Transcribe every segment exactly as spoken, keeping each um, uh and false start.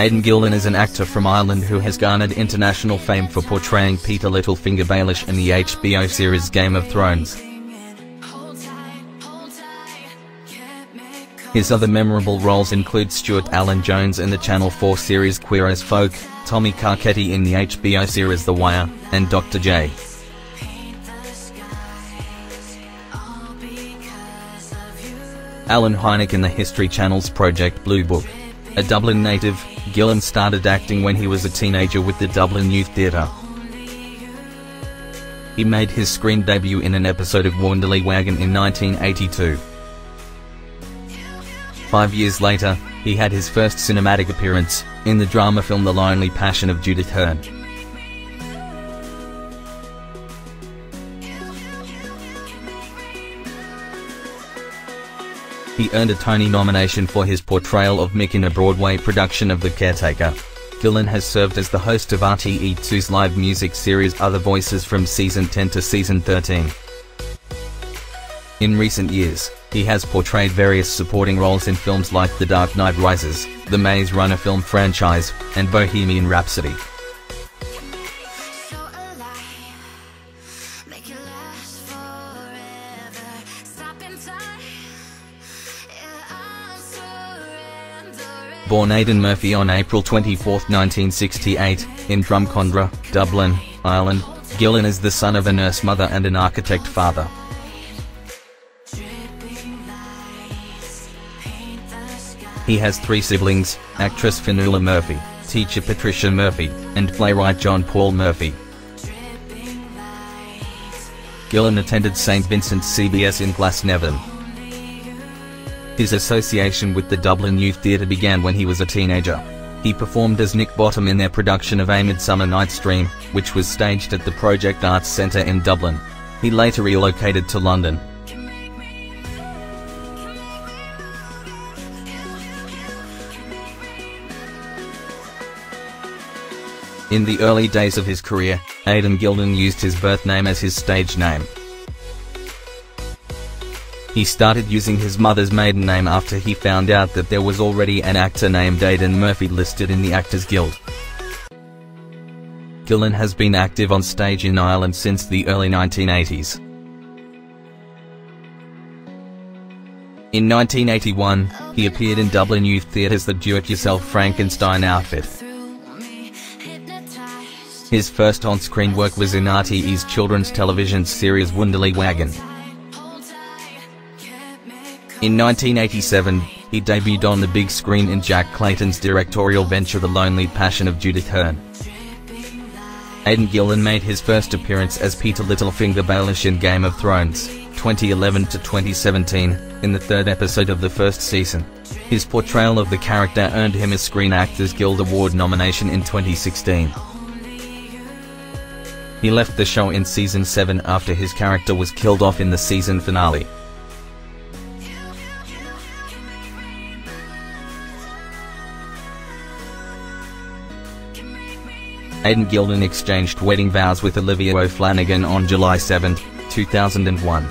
Aidan Gillen is an actor from Ireland who has garnered international fame for portraying Petyr Littlefinger Baelish in the H B O series Game of Thrones. His other memorable roles include Stuart Alan Jones in the Channel four series Queer as Folk, Tommy Carcetti in the H B O series The Wire, and Doctor J. Alan Hynek in the History Channel's Project Blue Book. A Dublin native, Gillen started acting when he was a teenager with the Dublin Youth Theatre. He made his screen debut in an episode of Wanderly Wagon in nineteen eighty-two. Five years later, he had his first cinematic appearance, in the drama film The Lonely Passion of Judith Hearne. He earned a Tony nomination for his portrayal of Mick in a Broadway production of The Caretaker. Gillen has served as the host of R T E two's live music series Other Voices from season ten to season thirteen. In recent years, he has portrayed various supporting roles in films like The Dark Knight Rises, the Maze Runner film franchise, and Bohemian Rhapsody. Born Aidan Murphy on April twenty-fourth, nineteen sixty-eight, in Drumcondra, Dublin, Ireland, Gillen is the son of a nurse mother and an architect father. He has three siblings, actress Finola Murphy, teacher Patricia Murphy, and playwright John Paul Murphy. Gillen attended St Vincent's C B S in Glasnevin. His association with the Dublin Youth Theatre began when he was a teenager. He performed as Nick Bottom in their production of A Midsummer Night's Dream, which was staged at the Project Arts Centre in Dublin. He later relocated to London. In the early days of his career, Aidan Gillen used his birth name as his stage name. He started using his mother's maiden name after he found out that there was already an actor named Aidan Murphy listed in the Actors Guild. Gillen has been active on stage in Ireland since the early nineteen eighties. In nineteen eighty-one, he appeared in Dublin Youth Theatre's The Do It Yourself Frankenstein outfit. His first on-screen work was in R T E's children's television series Wanderly Wagon. In nineteen eighty-seven, he debuted on the big screen in Jack Clayton's directorial venture The Lonely Passion of Judith Hearne. Aidan Gillen made his first appearance as Petyr Littlefinger Baelish in Game of Thrones, twenty eleven to twenty seventeen, in the third episode of the first season. His portrayal of the character earned him a Screen Actors Guild Award nomination in twenty sixteen. He left the show in season seven after his character was killed off in the season finale. Aidan Gillen exchanged wedding vows with Olivia O'Flanagan on July seventh, two thousand one.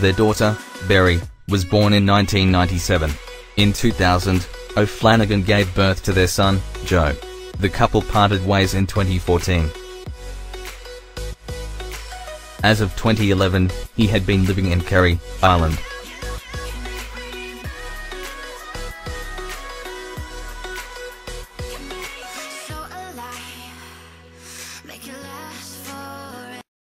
Their daughter, Berry, was born in nineteen ninety-seven. In two thousand, O'Flanagan gave birth to their son, Joe. The couple parted ways in twenty fourteen. As of twenty eleven, he had been living in Kerry, Ireland.